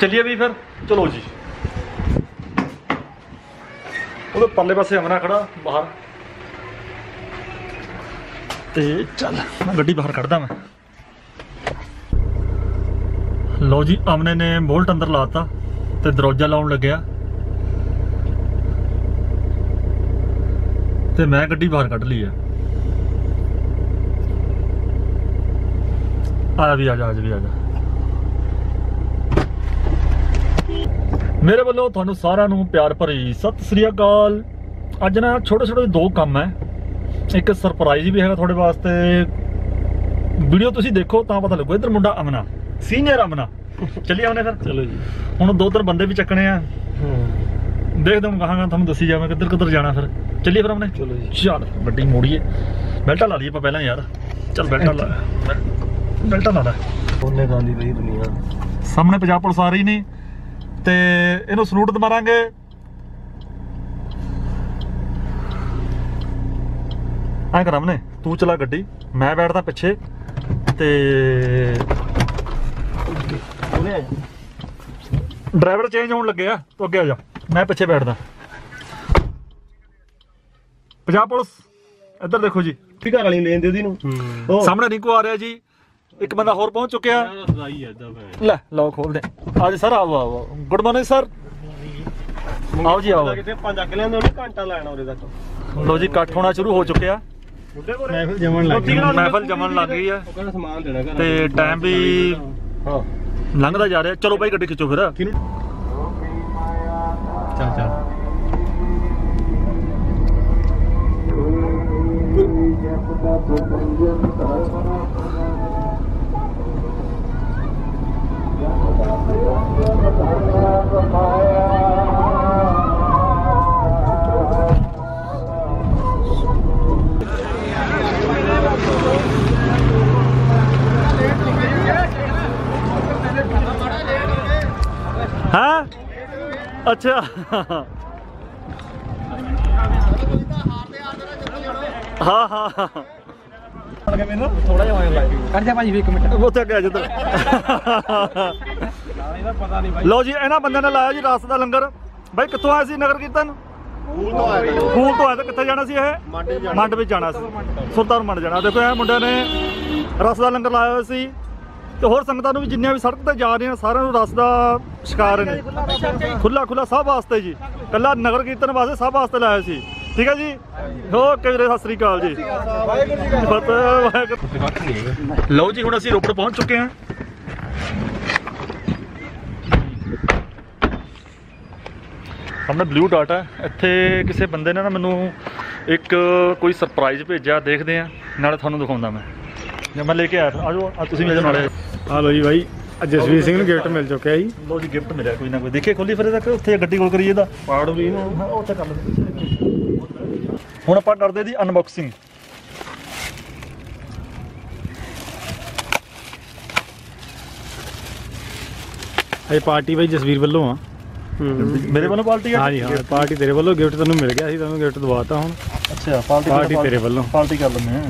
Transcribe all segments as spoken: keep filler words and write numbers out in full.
चलिए भी फिर, चलो जी। वो परले पासे हमना खड़ा बाहर ते चल मैं गड्डी बाहर कढ़दा। मैं लो जी आमने ने बोल्ट अंदर लाता ते दरवाजा लाउन लग्या ते मैं गड्डी बाहर कढ़ ली है। आजा भी आजा आजा भी आजा। मेरे वालों थानू सारा नू प्यार भरी सत श्री अकाल। अज ना छोटे छोटे दो काम है, एक सरप्राइज भी है थोड़े वास्ते। वीडियो तुसी देखो तां पता लगो। इधर मुंडा अमना सीनियर अमना चलिए हमने फिर। चलो जी हुण दो तीन बंदे भी चकने हैं, देखदे हुण कहांगा तुहानू दसी जावां किधर किधर जाना। फिर चलिए फिर हमने। चलो जी चल बड्डी मोड़ीए बेल्टा ला लीए पहला यार। चल बेल्टा ला बेल्टा ला ला ओने गांधी भाई दुनिया सामने पंजाब पुलिस आ रही नहीं ते इन्हों सलूट मारांगे। ऐ कर हमने तू चला गड्डी मैं बैठदा पिछे ते ड्राइवर चेंज होने लगे तो अगे आ जा मैं पिछे बैठदा। पंजाब पुलिस इधर देखो जी घर वाली लेन दे सामने रिंकू आ रहा जी। एक बंदा होर पहुंच चुका ले लो खोल दे। आज सर आओ आओ गुड मॉर्निंग सर। आओ जी आओ। लो जी कट होना शुरू हो चुके महफल जमन लग गई है ते टाइम भी लंघता जा रहा। चलो भाई गड्डी खिचो फिर। चल चल हाँ अच्छा हाँ हाँ हाँ थोड़ा जा। लो जी इन्होंने बंदे ने लाया जी रास दा लंगर। भाई कितों आया नगर कीर्तन खूल तो आया तो कितने जाना सी है मंड भी जाना सुरतार मंड जाना। देखो ये मुंडे ने रस दा लंगर लाया हुआ तो होर संगतां भी जिन्नियां भी सड़क पर जा रही सारे रस दा शिकार ने खुला खुला सब वास्ते जी कला नगर कीर्तन वास्ते सब वास्ते लाया सी। ठीक है जी ओके वीरे सत श्री अकाल जी। लो जी हुण असीं रोपड़ पहुंच चुके हैं। हमने ब्लू डाटा इत्थे किसी बंदे ने ना मैनू एक कोई सरप्राइज भेजा देखते हैं नाले तुहानू दिखाउंदा मैं जब मैं लेके आया। आ जाओ तुसीं भी आ जाओ नाले। आ लो जी भाई जसवीर सिंह गिफ्ट मिल चुका जी। लो जी गिफ्ट मिले कोई ना कोई देखिए खोली फिर तक उत्थे गड्डी कोल करिए दा पाड़ भी उत्थे कर लो। हुण आपां करदे जी अनबॉक्सिंग। पार्टी भाई जसवीर वालों आ मेरे वालों पार्टी हाँ जी हाँ पार्टी तेरे वालों। गिफ्ट तैनूं मिल गया सी तैनूं गिफ्ट दवाता हुण। अच्छा पार्टी पार्टी तेरे वालों पार्टी कर लैंदे हैं।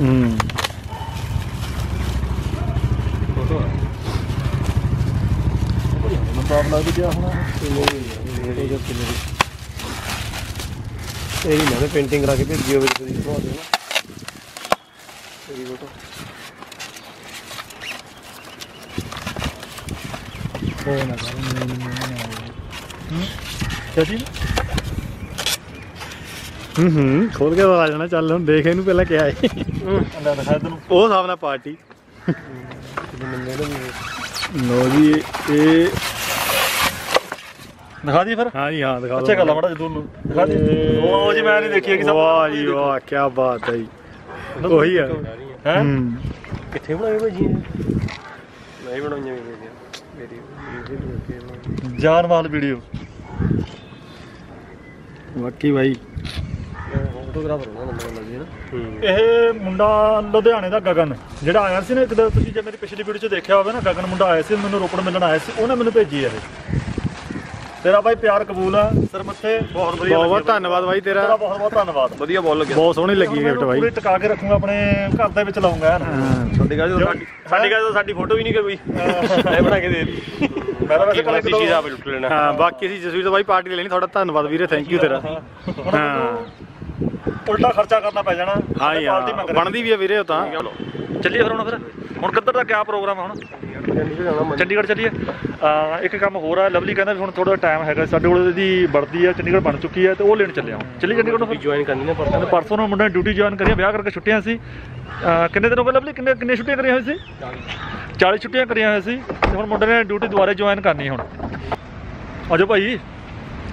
मुकाबला भी क्या होना यही मैंने पेंटिंग करा के भेज दी खोल के आ जाना। चल हम देखे नू पहला क्या है वो सामने पार्टी। लो जी ये दिखा दी फिर हाँ जी हाँ दिखा अच्छा गला मड़ा दूर दिखा दी। ओ जी मैं नहीं देखी है कि सब वाह जी वाह क्या बात है वही है हैं किथे बनाई भाई जी नहीं बनाई मेरी जान वाल वीडियो वाकई भाई फोटोग्राफर होना नंबर लगी ना। ये मुंडा लुधियाने दा गगन जेड़ा आया सी ना एक दिन तुसीं जे मेरी पिछली वीडियो च देखिया होवे ना गगन मुंडा आया सी मैनूं रोपड़ मिलण आया सी ओहने मैनूं भेजी है तेरा भाई प्यार कबूल है सर मथे बहुत बढ़िया बहुत धन्यवाद भाई तेरा बहुत बहुत धन्यवाद बढ़िया बोल लगे बहुत सोहनी लगी गिफ्ट भाई पूरी टका के रखूंगा अपने घर दे विच लाऊंगा है ना। चंडीगढ़ तो साडी साडी फोटो भी नहीं कोई मैं बना के दे ਬਾਕੀ ਅਸੀਂ ਜਸਵੀਰ ਤੋਂ ਬਾਈ ਪਾਰਟੀ ਲੈਣੀ। ਤੁਹਾਡਾ ਧੰਨਵਾਦ ਵੀਰੇ, ਥੈਂਕ ਯੂ ਤੇਰਾ। ਉਲਟਾ ਖਰਚਾ ਕਰਨਾ ਪੈ ਜਾਣਾ। ਹਾਂ ਯਾਰ ਬਣਦੀ ਵੀ ਆ ਵੀਰੇ ਉਹ ਤਾਂ। ਚੱਲੀਏ ਫਿਰ ਹੁਣ, ਫਿਰ ਹੁਣ ਕਿੱਧਰ ਦਾ ਕਿਆ ਪ੍ਰੋਗਰਾਮ ਆ? ਹੁਣ ਚੰਡੀਗੜ੍ਹ ਚੱਲੀਏ। ਇੱਕ ਕੰਮ ਹੋਰ ਆ, ਲਵਲੀ ਕਹਿੰਦਾ ਹੁਣ ਥੋੜ੍ਹਾ ਟਾਈਮ ਹੈਗਾ ਸਾਡੇ ਕੋਲ, ਉਹਦੀ ਵਰਦੀ ਆ ਚੰਡੀਗੜ੍ਹ ਬਣ ਚੁੱਕੀ ਹੈ ਅਤੇ ਉਹ ਲੈਣ ਚੱਲਿਆ। ਹੁਣ ਚੱਲੀ ਚੰਡੀਗੜ੍ਹ ਨੂੰ ਜੁਆਇਨ ਕਰਨੀ ਪਰਸੋਂ, ਪਰਸੋਂ ਨੂੰ ਮੁੰਡੇ ਨੇ ਡਿਊਟੀ ਜੁਆਇਨ ਕਰੀ, ਵਿਆਹ ਕਰਕੇ ਛੁੱਟੀਆਂ ਸੀ। ਕਿੰਨੇ ਦਿਨ ਹੋ ਗਏ ਲਵਲੀ, ਕਿੰਨੇ ਕਿੰਨੀਆਂ ਛੁੱਟੀਆਂ ਕਰੀਆਂ ਹੋਈ ਸੀ? ਚਾਲੀ ਛੁੱਟੀਆਂ ਕਰੀਆਂ ਹੋਈਆਂ ਸੀ ਅਤੇ ਹੁਣ ਮੁੰਡੇ ਨੇ ਡਿਊਟੀ ਦੁਬਾਰਾ ਜੁਆਇਨ ਕਰਨੀ। ਹੁਣ ਆ ਜਾਓ ਭਾਈ।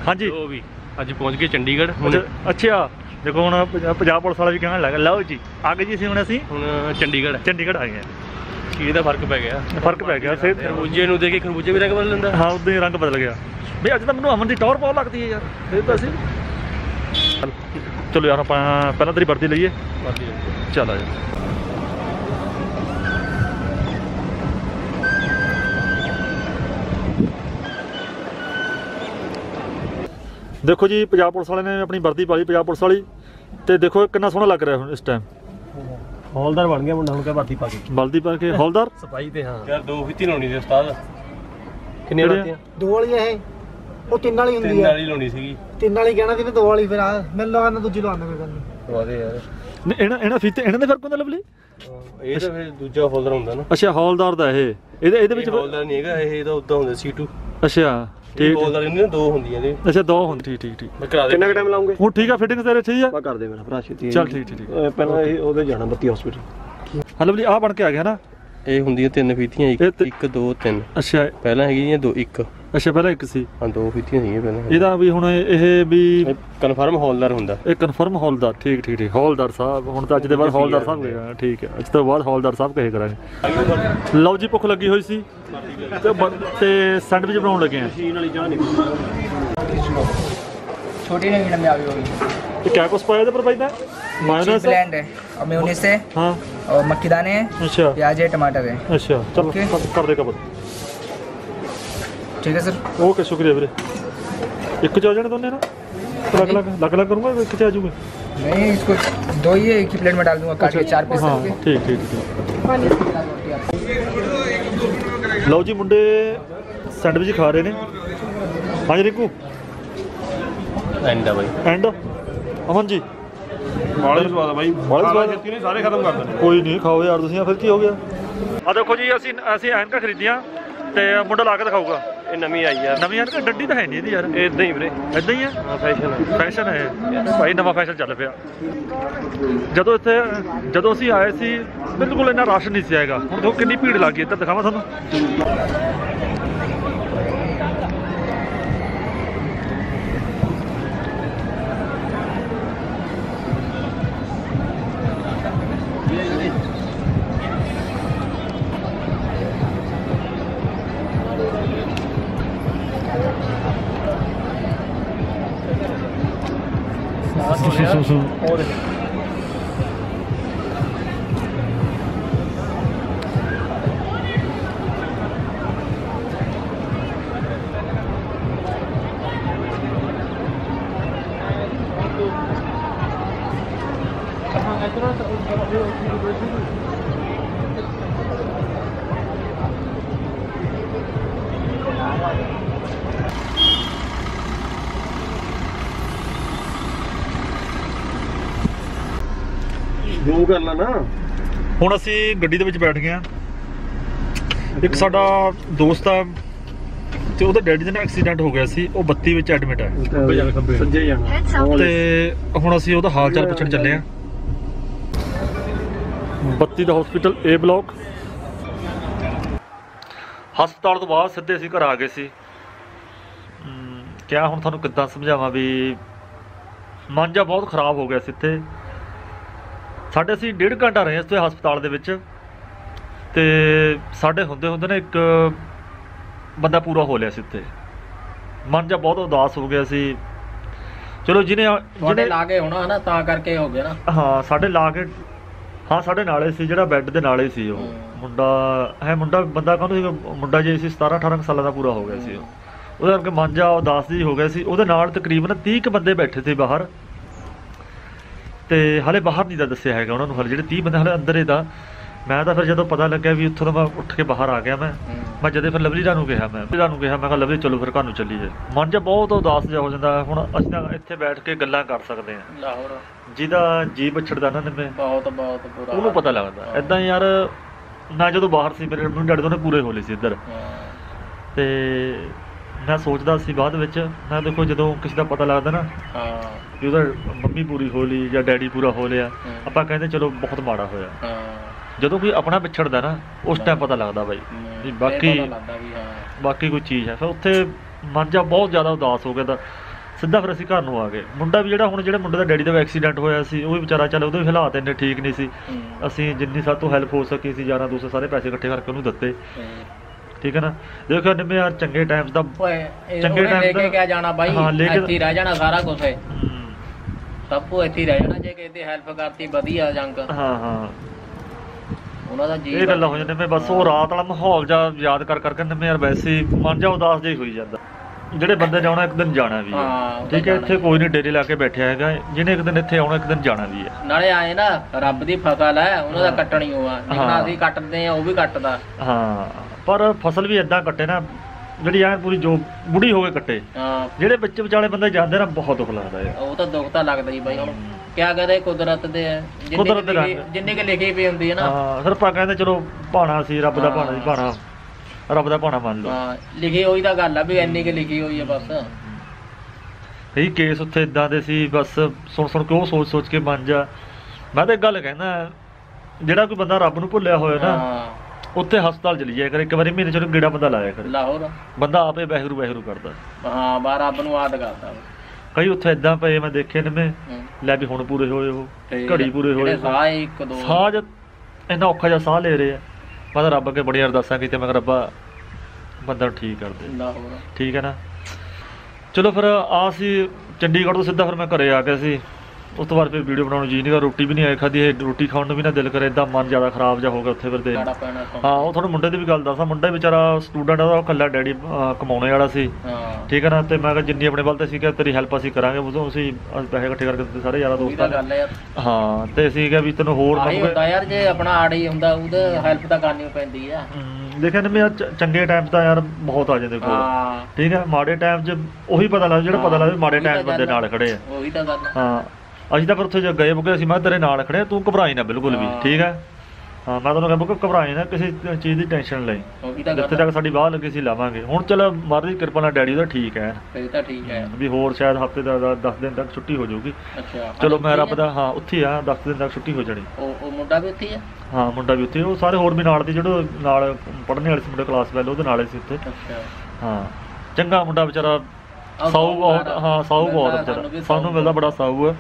ਹਾਂਜੀ ਉਹ ਵੀ ਅੱਜ ਪਹੁੰਚ ਗਏ ਚੰਡੀਗੜ੍ਹ। ਅੱਛਾ ਦੇਖੋ ਹੁਣ ਪੰਜਾਬ ਪੁਲਿਸ ਵਾਲਾ ਵੀ ਕਹਿਣ ਲੱਗਾ ਲਓ ਜੀ ਆ ਗਏ ਜੀ ਅਸੀਂ ਹੁਣ, ਅਸੀਂ ਹੁਣ ਚੰਡੀਗੜ੍ਹ ਚੰਡੀਗੜ੍ਹ ਆ ਗਏ। ਕੀ ਇਹਦਾ ਫਰਕ ਪੈ ਗਿਆ? ਫਰਕ ਪੈ ਗਿਆ। ਸਿਹਤ ਖਰਬੂਜੇ ਨੂੰ ਦੇ ਕੇ ਖਰਬੂਜੇ ਵੀ ਰੰਗ ਬਦਲ ਲੈਂਦਾ। ਹਾਂ ਉਦੋਂ ਹੀ ਰੰਗ ਬਦਲ ਗਿਆ ਵੀ। ਅੱਜ ਤਾਂ ਮੈਨੂੰ ਅਮਨ ਦੀ ਟੌਰ ਬਹੁਤ ਲੱਗਦੀ ਹੈ ਯਾਰ। ਇਹ ਤਾਂ ਅਸੀਂ ਚਲੋ ਯਾਰ ਆਪਾਂ ਪਹਿਲਾਂ ਤੇਰੀ ਵਰਦੀ ਲਈਏ। ਚੱਲ ਆ ਜਾ। देखो जी पंजाब पुलिस वाले ने अपनी वर्दी पाली पंजाब पुलिस वाली, तो देखो कितना सोहना लग रहा है इस टाइम। हौलदार बन गया मुंडा, हुण वर्दी पा के वर्दी पा के हौलदार सफाई ते। हां यार दो फिती लाउणी सी उस्ताद। किन्ने लाती हैं? दो वाली है ये, वो तीन वाली हुंदी है। तीन वाली लाउणी सीगी, तीन वाली कहना सी मैं दो वाली फिर आ मैं लगाना दूजी लाउणा कोई गल नहीं। वाह दे यार ਇਹਨਾਂ ਇਹਨਾਂ ਫੀਤੇ ਇਹਨਾਂ ਦੇ ਫਰਕ ਹੁੰਦਾ ਲਵਲੀ। ਇਹ ਤਾਂ ਫਿਰ ਦੂਜਾ ਹੌਲਦਾਰ ਹੁੰਦਾ ਨਾ। ਅੱਛਾ ਹੌਲਦਾਰ ਦਾ ਇਹ ਇਹਦੇ ਇਹਦੇ ਵਿੱਚ ਹੌਲਦਾਰ ਨਹੀਂ ਹੈਗਾ ਇਹ, ਇਹਦਾ ਉਦਾਂ ਹੁੰਦਾ ਸੀ ਟੂ। ਅੱਛਾ ਠੀਕ ਹੌਲਦਾਰ ਹੁੰਦੀਆਂ ਦੋ ਹੁੰਦੀਆਂ ਨੇ। ਅੱਛਾ ਦੋ ਹੁੰਦੀ ਠੀਕ ਠੀਕ। ਮੈਂ ਕਰਾ ਦੇ। ਕਿੰਨਾ ਟਾਈਮ ਲਾਉਂਗੇ ਹੁਣ? ਠੀਕ ਆ ਫਿਟਿੰਗ ਸਾਰੇ ਠੀਕ ਆ। ਮੈਂ ਕਰ ਦੇ ਮੇਰਾ ਭਰਾ ਛੇਤੀ। ਚੱਲ ਠੀਕ ਠੀਕ। ਪਹਿਲਾਂ ਇਹ ਉਹਦੇ ਜਾਣਾ ਬੱਤੀ ਹਸਪੀਟਲ। ਹਾਂ ਲਵਲੀ ਆਹ ਬਣ ਕੇ ਆ ਗਿਆ ਨਾ। ਇਹ ਹੁੰਦੀਆਂ ਤਿੰਨ ਫੀਤੀਆਂ, ਇੱਕ ਦੋ ਤਿੰਨ। ਅੱਛਾ ਪਹਿਲਾਂ ਹੈਗੀਆਂ ਦੋ ਇੱਕ। ਅੱਛਾ ਪਹਿਲਾਂ ਇੱਕ ਸੀ। ਹਾਂ ਦੋ ਫੀਤੀਆਂ ਸੀਗੀਆਂ ਪਹਿਲਾਂ। ਇਹਦਾ ਵੀ ਹੁਣ ਇਹ ਵੀ ਕਨਫਰਮ ਹੌਲਦਾਰ ਹੁੰਦਾ। ਇਹ ਕਨਫਰਮ ਹੌਲਦਾਰ ਠੀਕ ਠੀਕ ਠੀਕ। ਹੌਲਦਾਰ ਸਾਹਿਬ ਹੁਣ ਤਾਂ ਅੱਜ ਦੇ ਬਾਅਦ ਹੌਲਦਾਰ ਸਾਹਿਬ ਕਹੇਗਾ। ਠੀਕ ਹੈ ਅੱਜ ਤੋਂ ਬਾਅਦ ਹੌਲਦਾਰ ਸਾਹਿਬ ਕਹੇ ਕਰਾਂਗੇ। ਲਓ ਜੀ ਭੁੱਖ ਲੱਗੀ ਹੋਈ ਸੀ ਤੇ ਸੈਂਡਵਿਚ ਬਣਾਉਣ ਲੱਗੇ ਆ। ਛੋਟੀ ਨਵੀਂ ਨਵੀਂ ਆ ਗਈ ਹੋਈ। ਕਿਆ ਕੁਛ ਪਾਇਆ ਇਹਦੇ ਪਰ ਭਾਈ? ਤਾਂ मायोनेज़ ब्लेंड है और मेयोनेज़ है। हाँ और मक्की दाने हैं। अच्छा प्याज है टमाटर है। अच्छा चलो कर देगा बस। ठीक है सर ओके शुक्रिया वीरे। एक कुछ आ जाने दोनों ना अलग अलग अलग अलग करूँगा एक चाजू में नहीं, इसको दो ही एक ही प्लेट में डाल दूँगा काट के चार पीस। हाँ ठीक ठीक। लो जी मुंडे सैंडविच खा रहे हैं। हाँ जी रिंकू एंड भाई एंड अमन जी ਕੋਈ ਨਹੀਂ ਖਾਓ ਯਾਰ ਤੁਸੀਂ, ਫਿਰ ਕੀ ਹੋ ਗਿਆ? ਆ ਦੇਖੋ ਜੀ ਅਸੀਂ ਅਸੀਂ ਐਨਕਾਂ ਖਰੀਦੀਆਂ ਤੇ ਮੁੰਡਾ ਲਾ ਕੇ ਦਿਖਾਊਗਾ। ਇਹ ਨਵੀਂ ਆਈ ਆ ਨਵੀਂ ਐਨਕਾਂ, ਡੱਡੀ ਤਾਂ ਹੈ ਨਹੀਂ ਇਹਦੀ ਯਾਰ। ਇਦਾਂ ਹੀ ਵੀਰੇ ਇਦਾਂ ਹੀ ਆ ਫੈਸ਼ਨ ਫੈਸ਼ਨ ਹੈ ਭਾਈ, ਨਵਾਂ ਫੈਸ਼ਨ ਚੱਲ ਪਿਆ। ਜਦੋਂ ਇੱਥੇ ਜਦੋਂ ਅਸੀਂ ਆਏ ਸੀ ਬਿਲਕੁਲ ਇੰਨਾ ਰਸ਼ ਨਹੀਂ ਸੀ ਹੈਗਾ, ਹੁਣ ਦੇਖੋ ਕਿੰਨੀ ਭੀੜ ਲੱਗ ਗਈ। ਇੱਧਰ ਦਿਖਾਵਾਂ ਤੁਹਾਨੂੰ। ਕਰ ਲਾ ਨਾ ਹੁਣ ਅਸੀਂ ਗੱਡੀ ਦੇ ਵਿੱਚ ਬੈਠ ਗਏ ਆ। ਇੱਕ ਸਾਡਾ ਦੋਸਤ ਆ ਤੇ ਉਹਦਾ ਡੈਡੀ ਦਾ ਐਕਸੀਡੈਂਟ ਹੋ ਗਿਆ ਸੀ, ਉਹ ਬੱਤੀ ਵਿੱਚ ਐਡਮਿਟ ਆ ਤੇ ਹੁਣ ਅਸੀਂ ਉਹਦਾ ਹਾਲ ਚਾਲ ਪੁੱਛਣ ਚੱਲੇ ਆ। ਬੱਤੀ ਦਾ ਹਸਪੀਟਲ ਏ ਬਲਾਕ। ਹਸਪਤਾਲ ਤੋਂ ਬਾਅਦ ਸਿੱਧੇ ਅਸੀਂ ਘਰ ਆ ਗਏ ਸੀ। ਕਿਆ ਹੁਣ ਤੁਹਾਨੂੰ ਕਿੱਦਾਂ ਸਮਝਾਵਾਂ ਵੀ ਮਨ ਜਿਹਾ ਬਹੁਤ ਖਰਾਬ ਹੋ ਗਿਆ ਸੀ ਇੱਥੇ ਸਾਡੇ। ਅਸੀਂ ਡੇਢ ਘੰਟਾ ਰਹੇ ਇੱਥੇ ਹਸਪਤਾਲ ਦੇ ਵਿੱਚ ਅਤੇ ਸਾਡੇ ਹੁੰਦੇ ਹੁੰਦੇ ਨੇ ਇੱਕ ਬੰਦਾ ਪੂਰਾ ਹੋ ਲਿਆ ਸੀ ਇੱਥੇ। ਮਨ ਜਿਹਾ ਬਹੁਤ ਉਦਾਸ ਹੋ ਗਿਆ ਸੀ। ਚਲੋ ਜਿਹਨੇ ਜਿਹਨੇ ਲਾ ਕੇ ਹੋਣਾ ਨਾ ਤਾਂ ਕਰਕੇ ਹੋ ਗਿਆ ਨਾ। ਹਾਂ ਸਾਡੇ ਲਾ ਕੇ ਹਾਂ ਸਾਡੇ ਨਾਲੇ ਸੀ ਜਿਹੜਾ ਬੈੱਡ ਦੇ ਨਾਲੇ ਸੀ ਉਹ ਮੁੰਡਾ ਹੈ ਮੁੰਡਾ ਬੰਦਾ ਕਹਿੰਦਾ ਸੀ ਮੁੰਡਾ ਜੇ ਸੀ ਸਤਾਰਾਂ ਅਠਾਰਾਂ ਸਾਲਾਂ ਦਾ ਪੂਰਾ ਹੋ ਗਿਆ ਸੀ ਉਹ। ਉਹਦੇ ਕਰਕੇ ਮਨ ਜਿਹਾ ਉਦਾਸ ਜੀ ਹੋ ਗਿਆ ਸੀ। ਉਹਦੇ ਨਾਲ ਤਕਰੀਬਨ ਤੀਹ ਕੁ ਬੰਦੇ ਬੈਠੇ ਸੀ ਬਾਹਰ ਅਤੇ ਹਾਲੇ ਬਾਹਰ ਨਹੀਂ ਦਾ ਦੱਸਿਆ ਹੈਗਾ ਉਹਨਾਂ ਨੂੰ, ਹਾਲੇ ਜਿਹੜੇ ਤੀਹ ਬੰਦੇ ਹਾਲੇ ਅੰਦਰ ਇਹਦਾ मैं तो फिर जो पता लगे भी उथों मैं उठ के बाहर आ गया मैं मैं जदे फिर लवली जानू कहा मैं जानू कहा मैं लवली चलो फिर घर चलीए। मन जो बहुत उदास जहा हो जाता है। हुण असां इत्थे बैठ के गल्लां कर सकते हैं, जिहदा जी बछड़दा ना निम्मे उहनूं पता लगदा। इदां यार मैं जो बाहर सी मेरे मम्मी डैडी दोनों पूरे हो लए सी इधर ते मैं सोचता सी बाद विच मैं देखो जो किसी का पता लगता ना कि उधर मम्मी पूरी हो ली या डैडी पूरा हो लिया आपां कहंदे चलो बहुत माड़ा होया। जो कोई अपना पिछड़ता ना उस टाइम पता लगता बई बाकी बाकी कोई चीज़ है। फिर उत्थे मन जा बहुत ज़्यादा उदास हो गया था। सीधा फिर असीं घर नूं आ गए। मुंडा भी जिहड़ा हुण जिहड़े मुंडे दा डैडी दा एक्सीडेंट होया सी वो भी बेचारा चल उहदे हालात इन्ने ठीक नहीं सी। असीं जिन्नी साथ तो हैल्प हो सकी सी यारां दोस्तां सारे पैसे इकट्ठे करके उहनूं दित्ते, ठीक है ना। देखो निम्मे यार चंगे टाइम्स दा चंगे टाइम्स दा क्या जाना भाई, इत्थे रह जाना सारा कुछ है, सब कुछ इत्थे रह जाना। जे किसी दी हैल्प करती वधिया जंग हां हां उहनां दा जी ये गल्लां हो जांदीआं। मैं बस वो रात वाला माहौल जा याद कर करके निम्मे यार वैसे ही मन जा उदास जिही होई जांदा। ਜਿਹੜੇ ਬੰਦੇ ਜਾਣਾ ਇੱਕ ਦਿਨ ਜਾਣਾ ਵੀ ਹੈ, ਠੀਕ ਹੈ। ਇੱਥੇ ਕੋਈ ਨਹੀਂ ਡੇਰੇ ਲਾ ਕੇ ਬੈਠਿਆ ਹੈਗਾ, ਜਿਹਨੇ ਇੱਕ ਦਿਨ ਇੱਥੇ ਆਉਣਾ ਇੱਕ ਦਿਨ ਜਾਣਾ ਵੀ ਹੈ। ਨਾਲੇ ਆਏ ਨਾ ਰੱਬ ਦੀ ਫਸਲ ਹੈ, ਉਹਨਾਂ ਦਾ ਕੱਟਣੀ ਹੋਆ ਜਿੰਨਾ ਅਸੀਂ ਕੱਟਦੇ ਆ ਉਹ ਵੀ ਕੱਟਦਾ। ਹਾਂ ਪਰ ਫਸਲ ਵੀ ਇਦਾਂ ਕੱਟੇ ਨਾ ਜਿਹੜੀ ਯਾਰ ਪੂਰੀ ਜੋ ਬੁੜੀ ਹੋ ਕੇ ਕੱਟੇ। ਜਿਹੜੇ ਬੱਚੇ ਵਿਚਾਲੇ ਬੰਦੇ ਜਾਂਦੇ ਨਾ ਬਹੁਤ ਦੁੱਖ ਲੱਗਦਾ ਹੈ। ਉਹ ਤਾਂ ਦੁੱਖ ਤਾਂ ਲੱਗਦਾ ਜੀ ਬਾਈ, ਹੁਣ ਕਿਆ ਕਹਦੇ ਕੁਦਰਤ ਦੇ ਕੁਦਰਤ ਜਿੰਨੇ ਕਿ ਲਿਖੀ ਪਈ ਹੁੰਦੀ ਹੈ ਨਾ। ਹਾਂ ਸਿਰਫ ਆਪਾਂ ਕਹਿੰਦੇ ਚਲੋ ਭਾਣਾ ਸੀ ਰੱਬ ਦਾ ਭਾਣਾ ਸੀ, ਭਾਣਾ ਰੱਬ ਦਾ ਭਾਣਾ ਮੰਨ ਲਓ। ਹਾਂ ਲਿਖੀ ਹੋਈ ਤਾਂ ਗੱਲ ਆ ਵੀ ਇੰਨੀ ਕਿ ਲਿਖੀ ਹੋਈ ਆ ਬਸ। ਕਈ ਕੇਸ ਉੱਥੇ ਇਦਾਂ ਦੇ ਸੀ ਬਸ ਸੁਣ ਸੁਣ ਕੇ ਉਹ ਸੋਚ ਸੋਚ ਕੇ ਬਣ ਜਾ। ਮੈਂ ਤਾਂ ਇੱਕ ਗੱਲ ਕਹਿੰਦਾ ਜਿਹੜਾ ਕੋਈ ਬੰਦਾ ਰੱਬ ਨੂੰ ਭੁੱਲਿਆ ਹੋਇਆ ਨਾ ਉੱਥੇ ਹਸਪਤਾਲ ਚਲੀ ਜਾਇਆ ਕਰੇ। ਇੱਕ ਵਾਰੀ ਮਹੀਨੇ ਚੋਂ ਗੇੜਾ ਬੰਦਾ ਲਾਇਆ ਕਰੇ। ਲਾਹੌਰ ਬੰਦਾ ਆਪੇ ਵਾਹਿਗੁਰੂ ਵਾਹਿਗੁਰੂ ਕਰਦਾ। ਹਾਂ ਬਾ ਰੱਬ ਨੂੰ ਯਾਦ ਕਰਦਾ। ਕਈ ਉੱਥੇ ਇਦਾਂ ਪਏ ਮੈਂ ਦੇਖੇ ਨਵੇਂ ਲੈ ਵੀ ਹੁਣ ਪੂਰੇ ਹੋਏ ਉਹ ਘੜੀ ਪੂਰੇ ਹੋਏ ਸਾਹ ਇੱਕ ਦੋ ਸਾਹ ਜ ਇੰਨਾ ਔਖਾ ਜਿਹਾ ਸਾਹ ਲੈ ਰਹੇ ਆ। मैं तो रब अगर बड़ी अरदासा की मगर रबा बंदा ठीक कर दे, ठीक है ना। चलो फिर आसी चंडीगढ़ तो सीधा फिर मैं घर आ गया सी। उस तो बाद फिर वीडियो बनाने जी नहीं कर, रोटी भी नहीं आई खाधी। रोटी खाने भी ना दिल करे, इदा मन ज़्यादा खराब जहा हो गया उत्थे फिर दे। हाँ वो थोड़ा मुंडे की भी गल दसा, मुंडा बेचारा स्टूडेंट है, कला डैडी कमाने वाला सी, ठीक है ना। तो मैं जिन्नी अपने बल तो अ तेरी हैल्प असी करांगे, उदों असी पैसे इकट्ठे करके दित्ते सारे यार दोस्तां। हाँ तो असी क्या भी तेन होर यार जे अपना आड़ी हुंदा उहदे हैल्प तां करनी पैंदी आ। देखिया ना मैं चंगे टाइम तो यार बहुत आ जाते कोल, ठीक है। माड़े टाइम च उही पता लगदा जिहड़ा पता लगदा माड़े टाइम बंदे नाल खड़े आ। उही तां गल। हाँ ਅਸੀਂ ਤਾਂ ਫਿਰ ਉੱਥੇ ਜੋ ਗਏ ਬੁਗੇ ਅਸੀਂ ਮੈਂ ਤੇਰੇ ਨਾਲ ਖੜ੍ਹੇ, ਤੂੰ ਘਬਰਾਈ ਨਾ ਬਿਲਕੁਲ ਵੀ, ਠੀਕ ਹੈ। ਹਾਂ ਮੈਂ ਤੁਹਾਨੂੰ ਕਹਿੰਦਾ ਘਬਰਾਈ ਨਾ, ਕਿਸੇ ਚੀਜ਼ ਦੀ ਟੈਨਸ਼ਨ ਲਈ, ਜਿੱਥੇ ਤੱਕ ਸਾਡੀ ਬਾਹ ਲੱਗੀ ਸੀ ਲਾਵਾਂਗੇ। ਹੁਣ ਚਲੋ ਮਹਾਰਾਜ ਦੀ ਕਿਰਪਾ ਨਾਲ ਡੈਡੀ ਉਹਦਾ ਠੀਕ ਹੈ ਵੀ, ਹੋਰ ਸ਼ਾਇਦ ਹਫ਼ਤੇ ਦਾ ਦਸ ਦਿਨ ਤੱਕ ਛੁੱਟੀ ਹੋ ਜਾਊਗੀ। ਚਲੋ ਮੈਂ ਰੱਬ ਦਾ ਹਾਂ ਉੱਥੇ ਆ ਦਸ ਦਿਨ ਤੱਕ ਛੁੱਟੀ ਹੋ ਜਾਣੀ। ਮੁੰਡਾ ਵੀ ਉੱਥੇ ਆ। ਹਾਂ ਮੁੰਡਾ ਵੀ ਉੱਥੇ, ਉਹ ਸਾਰੇ ਹੋਰ ਵੀ ਨਾਲ ਦੇ ਜਿਹੜੇ ਨਾਲ ਪੜ੍ਹਨ ਵਾਲੇ ਸੀ ਮੁੰਡੇ ਕਲਾਸ ਵੈਲ ਉਹਦੇ ਨਾਲ ਸੀ ਉੱਥੇ। ਹਾਂ ਚੰਗਾ ਮੁੰਡਾ ਵਿਚਾਰਾ ਸਾਊ ਬਹੁਤ। ਹਾਂ ਸਾਊ ਬਹੁਤ ਵਿਚਾਰਾ, ਸਾਨੂੰ ਮਿਲਦਾ ਬੜਾ ਸਾਊ ਹੈ।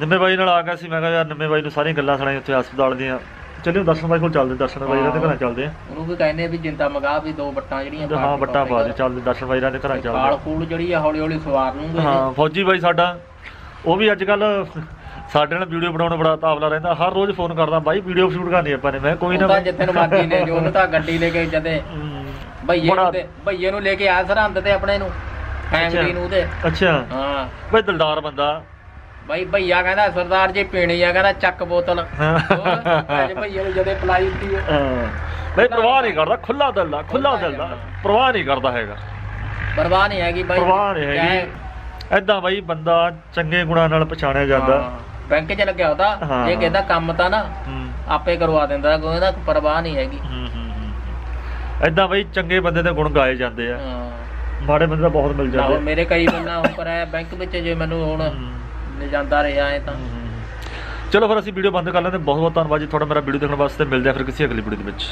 ਨਿੰਮੇ ਬਾਈ ਨਾਲ ਆ ਗਿਆ ਸੀ। ਮੈਂ ਕਿਹਾ ਯਾਰ ਨਿੰਮੇ ਬਾਈ ਨੂੰ ਸਾਰੀਆਂ ਗੱਲਾਂ ਸੁਣਾਈਆਂ ਉੱਥੇ ਹਸਪਤਾਲ ਦੀਆਂ। ਚਲਿਓ ਦਰਸ਼ਨ ਬਾਈ ਕੋਲ ਚੱਲਦੇ, ਦਰਸ਼ਨ ਬਾਈ ਦੇ ਘਰਾਂ ਚੱਲਦੇ ਆ। ਉਹਨੂੰ ਵੀ ਕਹਿੰਦੇ ਵੀ ਜਿੰਦਾ ਮੰਗਾ ਵੀ ਦੋ ਬੱਟਾਂ ਜਿਹੜੀਆਂ। ਹਾਂ ਬੱਟਾਂ ਪਾ ਦੇ ਚੱਲਦੇ ਦਰਸ਼ਨ ਬਾਈ ਦੇ ਘਰਾਂ ਚੱਲਦੇ। ਕਾਲ ਕੂਲ ਜਿਹੜੀ ਆ ਹੌਲੀ ਹੌਲੀ ਸਵਾਰ ਲੂੰਗੇ। ਹਾਂ ਫੌਜੀ ਬਾਈ ਸਾਡਾ ਉਹ ਵੀ ਅੱਜ ਕੱਲ ਸਾਡੇ ਨਾਲ ਵੀਡੀਓ ਬਣਾਉਣ ਬੜਾ ਤਾਵਲਾ ਰਹਿੰਦਾ, ਹਰ ਰੋਜ਼ ਫੋਨ ਕਰਦਾ ਬਾਈ ਵੀਡੀਓ ਸ਼ੂਟ ਕਰਨੀ ਆਪਾਂ ਨੇ। ਮੈਂ ਕੋਈ ਨਾ ਜਿੱਥੇ ਮਰਜ਼ੀ ਨੇ ਜੋ ਉਹਨੂੰ ਤਾਂ ਗੱਡੀ ਲੈ ਕੇ ਜਦੇ ਬਈਏ ਬਈਏ ਨੂੰ ਲੈ ਕੇ ਆਇਆ ਸਰਹੰਦ ਤੇ ਆਪਣੇ ਨੂੰ ਫੈਮਿਲੀ ਨੂੰ ਉਹਦੇ। ਅੱਛਾ ਹਾਂ ਬਈ ਦਿਲਦਾਰ ਬੰਦਾ ਬਾਈ। ਭਈਆ ਕਹਿੰਦਾ ਸਰਦਾਰ ਜੀ ਪੀਣੀ ਆ, ਕਹਿੰਦਾ ਚੱਕ ਬੋਤਲ। ਭਈਏ ਨੂੰ ਜਦੇ ਪਲਾਈ ਦਿੱਤੀ ਬਈ, ਪਰਵਾਹ ਨਹੀਂ ਕਰਦਾ, ਖੁੱਲਾ ਦਿਲ ਦਾ ਖੁੱਲਾ ਦਿਲ ਦਾ ਪਰਵਾਹ ਨਹੀਂ ਕਰਦਾ ਹੈਗਾ। ਪਰਵਾਹ ਨਹੀਂ ਹੈਗੀ ਬਾਈ, ਪਰਵਾਹ ਨਹੀਂ ਹੈਗੀ। ਏਦਾਂ ਬਾਈ ਬੰਦਾ ਚੰਗੇ ਗੁਣਾਂ ਨਾਲ ਪਛਾਣਿਆ ਜਾਂਦਾ। ਬੈਂਕ ਚ ਲੱਗਿਆ ਉਹਦਾ ਇਹ ਕਹਿੰਦਾ ਕੰਮ ਤਾਂ ਨਾ ਆਪੇ ਕਰਵਾ ਦਿੰਦਾ, ਕਹਿੰਦਾ ਪਰਵਾਹ ਨਹੀਂ ਹੈਗੀ। ਏਦਾਂ ਬਾਈ ਚੰਗੇ ਬੰਦੇ ਦੇ ਗੁਣ ਗਾਏ ਜਾਂਦੇ ਆ, ਮਾੜੇ ਬੰਦੇ ਦਾ ਬਹੁਤ ਮਿਲ ਜਾਂਦਾ। ਮੇਰੇ ਕਈ ਬੰਦਾ ਉੱਪਰ ਆਇਆ ਬੈਂਕ ਵਿੱਚ ਜੇ ਮੈਨੂੰ ਹੁਣ ਜਾਂਦਾ ਰਿਹਾ ਹੈ ਤਾਂ। ਚਲੋ ਫਿਰ ਅਸੀਂ ਵੀਡੀਓ ਬੰਦ ਕਰ ਲੈਂਦੇ। ਬਹੁਤ ਬਹੁਤ ਧੰਨਵਾਦ ਜੀ ਤੁਹਾਡਾ ਮੇਰਾ ਵੀਡੀਓ ਦੇਖਣ ਵਾਸਤੇ। ਮਿਲਦੇ ਆ ਫਿਰ ਕਿਸੇ ਅਗਲੀ ਵੀਡੀਓ ਦੇ ਵਿੱਚ।